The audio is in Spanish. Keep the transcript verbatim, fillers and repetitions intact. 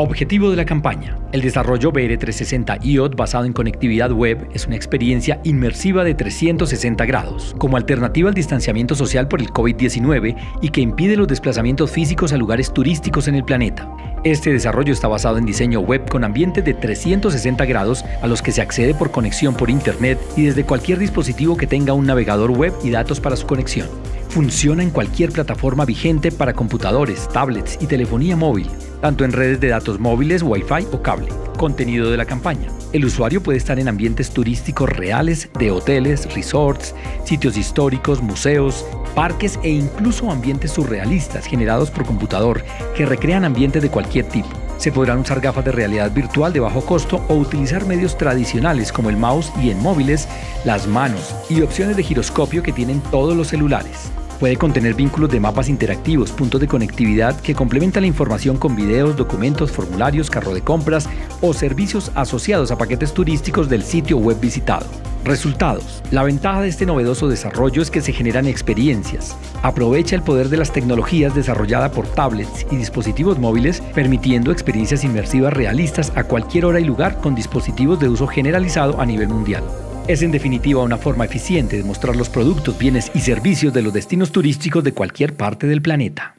Objetivo de la campaña. El desarrollo V R trescientos sesenta I O T basado en conectividad web es una experiencia inmersiva de trescientos sesenta grados, como alternativa al distanciamiento social por el COVID diecinueve y que impide los desplazamientos físicos a lugares turísticos en el planeta. Este desarrollo está basado en diseño web con ambientes de trescientos sesenta grados a los que se accede por conexión por Internet y desde cualquier dispositivo que tenga un navegador web y datos para su conexión. Funciona en cualquier plataforma vigente para computadores, tablets y telefonía móvil, tanto en redes de datos móviles, Wi-Fi o cable. Contenido de la campaña. El usuario puede estar en ambientes turísticos reales de hoteles, resorts, sitios históricos, museos, parques e incluso ambientes surrealistas generados por computador que recrean ambientes de cualquier tipo. Se podrán usar gafas de realidad virtual de bajo costo o utilizar medios tradicionales como el mouse y en móviles, las manos y opciones de giroscopio que tienen todos los celulares. Puede contener vínculos de mapas interactivos, puntos de conectividad que complementan la información con videos, documentos, formularios, carro de compras o servicios asociados a paquetes turísticos del sitio web visitado. Resultados. La ventaja de este novedoso desarrollo es que se generan experiencias. Aprovecha el poder de las tecnologías desarrolladas por tablets y dispositivos móviles, permitiendo experiencias inmersivas realistas a cualquier hora y lugar con dispositivos de uso generalizado a nivel mundial. Es en definitiva una forma eficiente de mostrar los productos, bienes y servicios de los destinos turísticos de cualquier parte del planeta.